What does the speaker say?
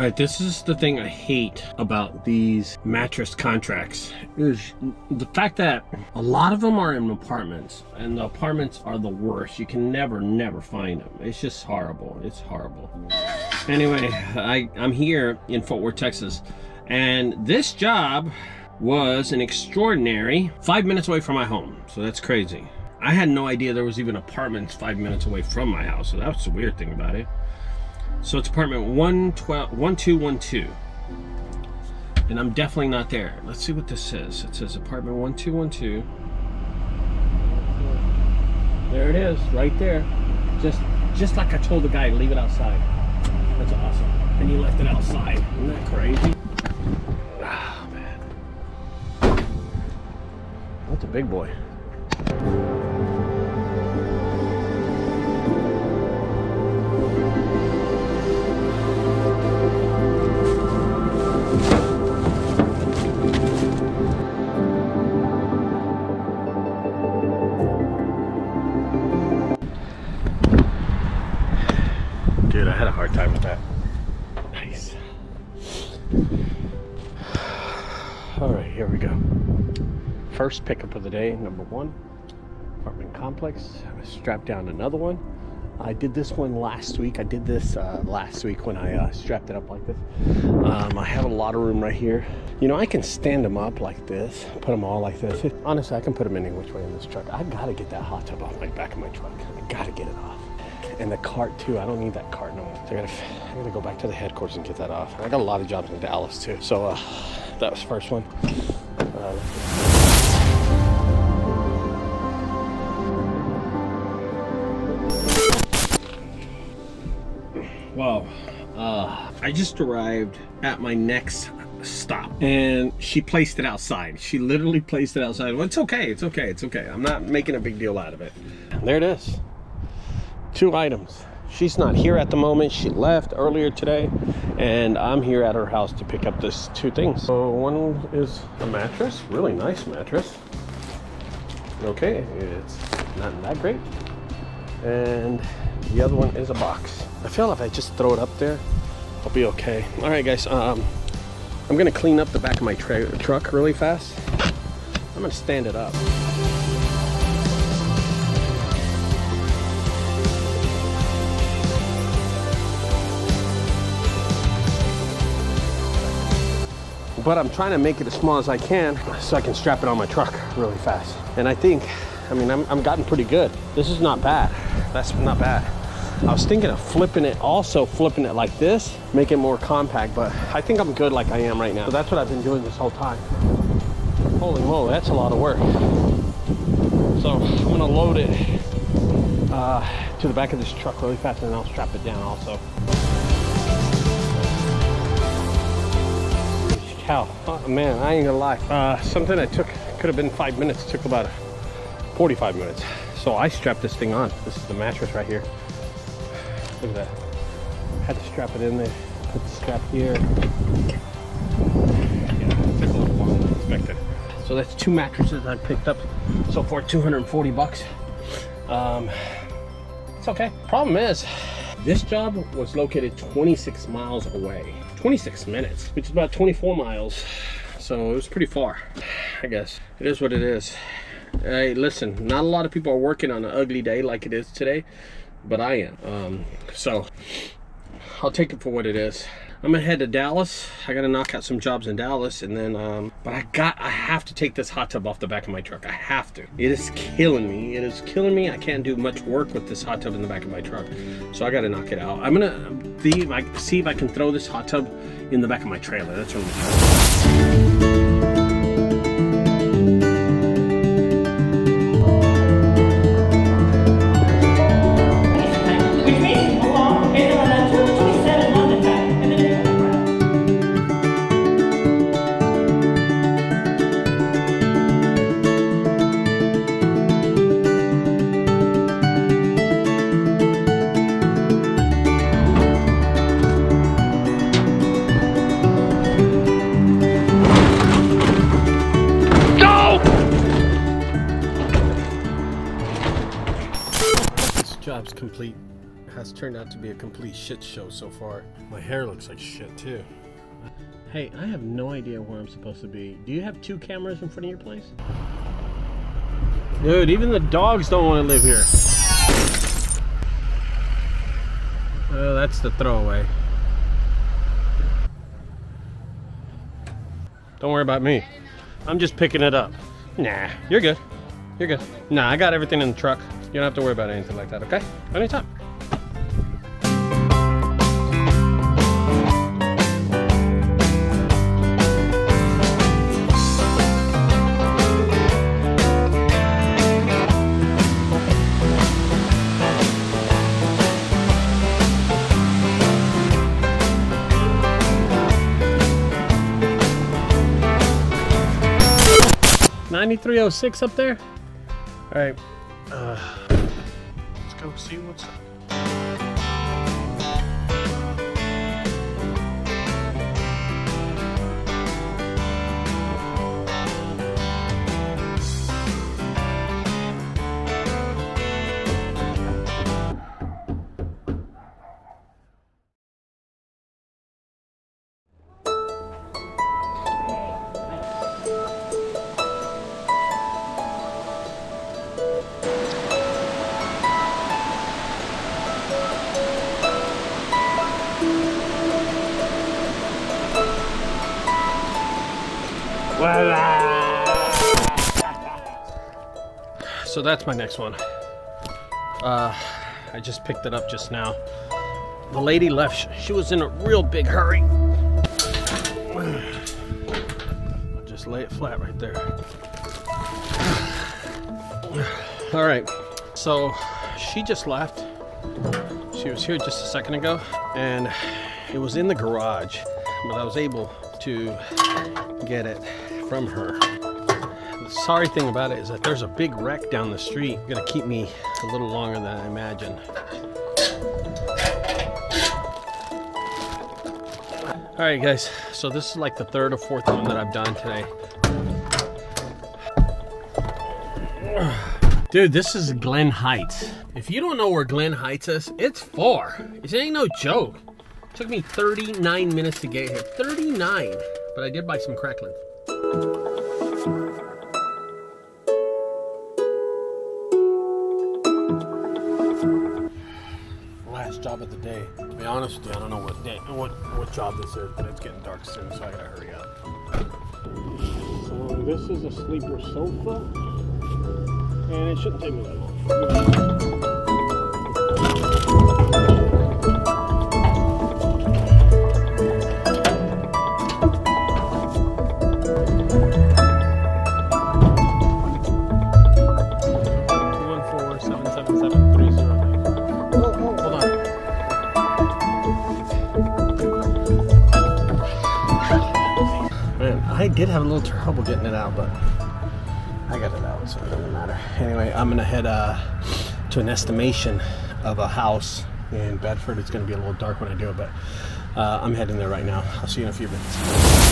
All right, this is the thing I hate about these mattress contracts, is the fact that a lot of them are in apartments, and the apartments are the worst. You can never find them. It's just horrible. It's horrible. Anyway, I'm here in Fort Worth, Texas, and this job was an extraordinary 5 minutes away from my home. So that's crazy. I had no idea there was even apartments 5 minutes away from my house. So that's the weird thing about it. So it's apartment 1212, and I'm definitely not there. Let's see what this says. It says apartment 1212. There it is, right there. Just like I told the guy, leave it outside. That's awesome. And he left it outside. Isn't that crazy? Ah, oh, man. That's a big boy. Dude, I had a hard time with that. Nice. All right, here we go. First pickup of the day, number one. Apartment complex. I strapped down another one. I did this one last week. I did this last week when I strapped it up like this. I have a lot of room right here. You know, I can stand them up like this, put them all like this. Honestly, I can put them any which way in this truck. I gotta get that hot tub off my back of my truck. I gotta get it off. And the cart too, I don't need that cart no more. I gotta go back to the headquarters and get that off. I got a lot of jobs in Dallas too. So that was the first one. Wow, I just arrived at my next stop, and she placed it outside. She literally placed it outside. Well, it's okay, it's okay, it's okay. I'm not making a big deal out of it. There it is. Two items. She's not here at the moment. She left earlier today, and I'm here at her house to pick up these two things. So one is a mattress, really nice mattress. Okay, it's not that great. And the other one is a box. I feel if I just throw it up there, I'll be okay. All right, guys, I'm gonna clean up the back of my truck really fast. I'm gonna stand it up. But I'm trying to make it as small as I can so I can strap it on my truck really fast. And I think, I mean, I'm gotten pretty good. This is not bad. That's not bad. I was thinking of flipping it, also flipping it like this, make it more compact, but I think I'm good like I am right now. So that's what I've been doing this whole time. Holy moly, that's a lot of work. So I'm gonna load it to the back of this truck really fast, and I'll strap it down also. Oh man, I ain't gonna lie. Something that could have been 5 minutes, took about 45 minutes. So I strapped this thing on. This is the mattress right here. Look at that. Had to strap it in there. Put the strap here. Yeah, it took a little longer than expected. So that's two mattresses I picked up. So for 240 bucks. It's okay. Problem is, this job was located 26 miles away. 26 minutes, which is about 24 miles. So it was pretty far, I guess. It is what it is. Hey, listen, not a lot of people are working on an ugly day like it is today, but I am. So I'll take it for what it is. I'm gonna head to Dallas. I gotta knock out some jobs in Dallas, and then, but I have to take this hot tub off the back of my truck. I have to. It is killing me. It is killing me. I can't do much work with this hot tub in the back of my truck. So I gotta knock it out. I'm gonna see if I can throw this hot tub in the back of my trailer. That's what I'm gonna do. Job's complete. has turned out to be a complete shit show so far. My hair looks like shit too. Hey, I have no idea where I'm supposed to be. Do you have two cameras in front of your place? Dude, even the dogs don't want to live here. Oh, that's the throwaway. Don't worry about me. I'm just picking it up. Nah, you're good. You're good. Nah, I got everything in the truck. You don't have to worry about anything like that, okay? Anytime. $93.06 up there? All right. Let's go see what's up. So that's my next one. I just picked it up just now. The lady left. She was in a real big hurry. I'll just lay it flat right there. All right. So she just left. She was here just a second ago, and it was in the garage, but I was able to get it from her. The sorry thing about it is that there's a big wreck down the street. It's gonna keep me a little longer than I imagine. All right, guys, so this is like the third or fourth one that I've done today. Dude, this is Glen Heights. If you don't know where Glen Heights is, it's far. It ain't no joke. It took me 39 minutes to get here. 39, but I did buy some cracklins. Last job of the day. To be honest with you, I don't know what day, what job this is, but it's getting dark soon, so I gotta hurry up. So this is a sleeper sofa, and it shouldn't take me that long. I did have a little trouble getting it out, but I got it out, so it doesn't matter. Anyway, I'm gonna head to an estimation of a house in Bedford. It's gonna be a little dark when I do it, but I'm heading there right now. I'll see you in a few minutes.